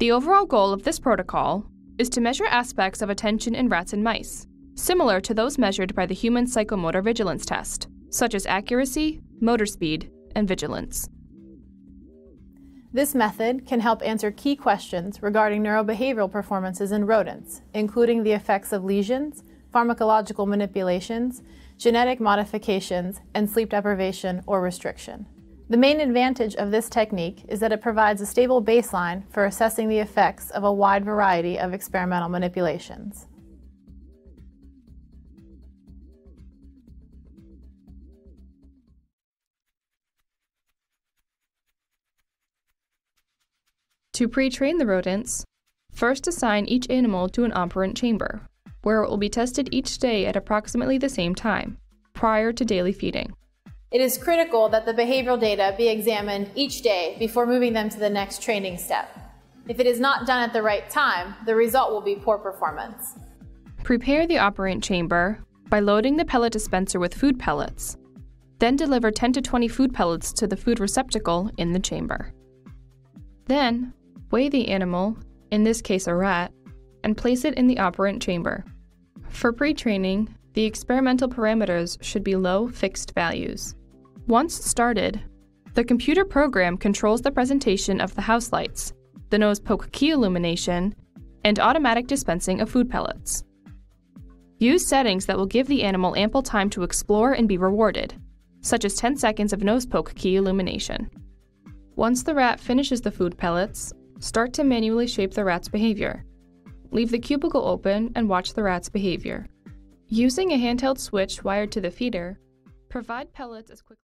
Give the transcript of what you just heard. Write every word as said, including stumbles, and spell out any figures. The overall goal of this protocol is to measure aspects of attention in rats and mice, similar to those measured by the human psychomotor vigilance test, such as accuracy, motor speed, and vigilance. This method can help answer key questions regarding neurobehavioral performances in rodents, including the effects of lesions, pharmacological manipulations, genetic modifications, and sleep deprivation or restriction. The main advantage of this technique is that it provides a stable baseline for assessing the effects of a wide variety of experimental manipulations. To pre-train the rodents, first assign each animal to an operant chamber, where it will be tested each day at approximately the same time, prior to daily feeding. It is critical that the behavioral data be examined each day before moving them to the next training step. If it is not done at the right time, the result will be poor performance. Prepare the operant chamber by loading the pellet dispenser with food pellets, then deliver ten to twenty food pellets to the food receptacle in the chamber. Then, weigh the animal, in this case a rat, and place it in the operant chamber. For pre-training, the experimental parameters should be low fixed values. Once started, the computer program controls the presentation of the house lights, the nose poke key illumination, and automatic dispensing of food pellets. Use settings that will give the animal ample time to explore and be rewarded, such as ten seconds of nose poke key illumination. Once the rat finishes the food pellets, start to manually shape the rat's behavior. Leave the cubicle open and watch the rat's behavior. Using a handheld switch wired to the feeder, provide pellets as quickly